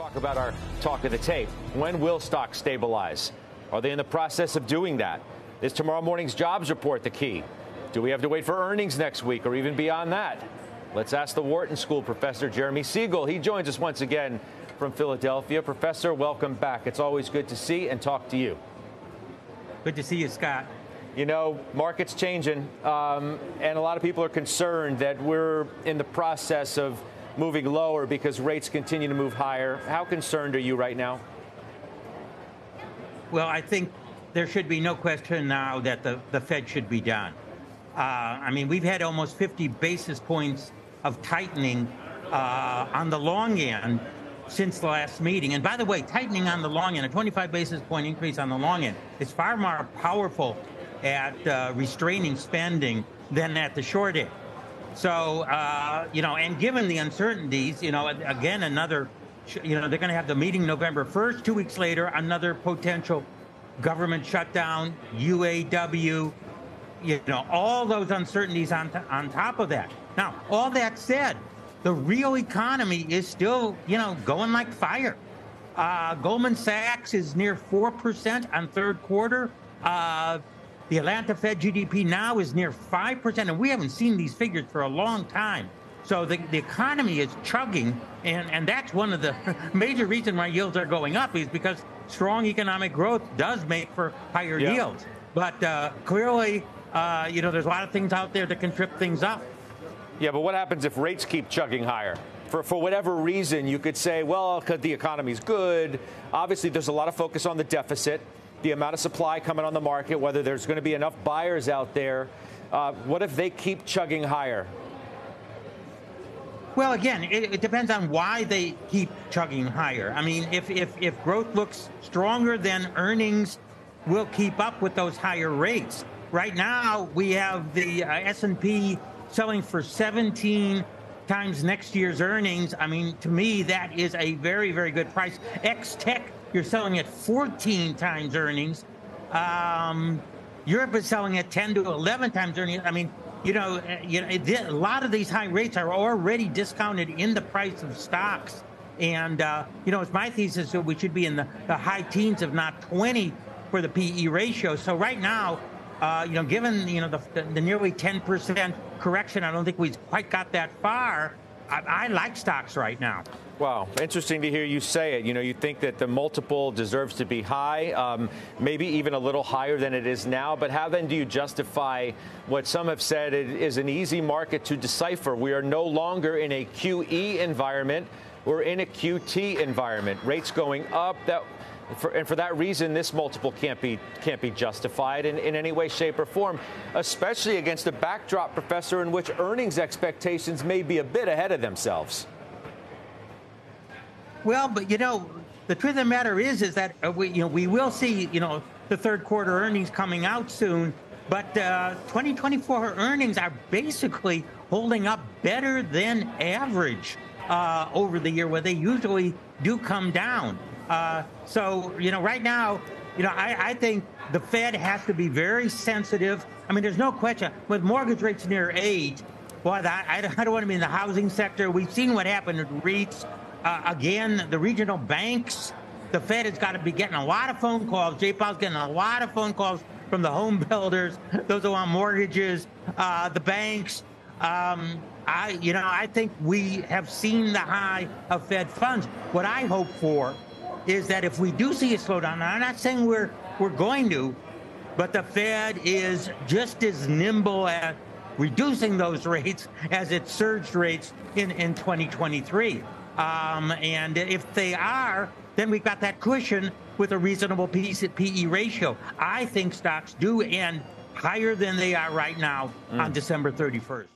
Talk about our talk of the tape. When will stocks stabilize? Are they in the process of doing that? Is tomorrow morning's jobs report the key? Do we have to wait for earnings next week or even beyond that? Let's ask the Wharton School professor, Jeremy Siegel. He joins us once again from Philadelphia. Professor, welcome back. It's always good to see and talk to you. Good to see you, Scott. You know, market's changing, and a lot of people are concerned that we're in the process of moving lower because rates continue to move higher. How concerned are you right now? Well, I think there should be no question now that the Fed should be done. I mean, we've had almost 50 basis points of tightening on the long end since the last meeting. And by the way, tightening on the long end, a 25 basis point increase on the long end, is far more powerful at restraining spending than at the short end. So, you know, and given the uncertainties, you know, again, another, you know, they're going to have the meeting November 1st, 2 weeks later, another potential government shutdown, UAW, you know, all those uncertainties on top of that. Now, all that said, the real economy is still, you know, going like fire. Goldman Sachs is near 4% on third quarter. The Atlanta Fed GDP now is near 5%, and we haven't seen these figures for a long time. So the economy is chugging, and that's one of the major reasons why yields are going up, is because strong economic growth does make for higher yields. But clearly, you know, there's a lot of things out there that can trip things up. Yeah, but what happens if rates keep chugging higher? For whatever reason, you could say, well, because the economy's good. Obviously, there's a lot of focus on the deficit, the amount of supply coming on the market, whether there's going to be enough buyers out there. What if they keep chugging higher? Well, again, it depends on why they keep chugging higher. I mean, if growth looks stronger, then earnings will keep up with those higher rates. Right now, we have the S&P selling for 17 times next year's earnings. I mean, to me, that is a very, very good price. Ex-tech, you're selling at 14 times earnings. Europe is selling at 10 to 11 times earnings. I mean, you know, a lot of these high rates are already discounted in the price of stocks. And, you know, it's my thesis that we should be in the high teens, if not 20, for the PE ratio. So right now, you know, given, you know, the nearly 10% correction, I don't think we've quite got that far. I like stocks right now. Wow. Interesting to hear you say it. You know, you think that the multiple deserves to be high, maybe even a little higher than it is now. But how then do you justify what some have said is an easy market to decipher? We are no longer in a QE environment. We're in a QT environment. Rates going up. And for that reason, this multiple can't be justified in any way, shape or form, especially against a backdrop, Professor, in which earnings expectations may be a bit ahead of themselves. Well, but, you know, the truth of the matter is that we will see, you know, the third quarter earnings coming out soon. But 2024 earnings are basically holding up better than average over the year, where they usually do come down. So, you know, right now, you know, I think the Fed has to be very sensitive. I mean, there's no question with mortgage rates near 8. Well, I don't want to be in the housing sector. We've seen what happened at REITs. Again, the regional banks, the Fed has got to be getting a lot of phone calls. Jay Powell's getting a lot of phone calls from the home builders, those who want mortgages, the banks. You know, I think we have seen the high of Fed funds. What I hope for is that if we do see a slowdown, and I'm not saying we're going to, but the Fed is just as nimble at reducing those rates as it surged rates in 2023. And if they are, then we've got that cushion with a reasonable PE ratio. I think stocks do end higher than they are right now on December 31st.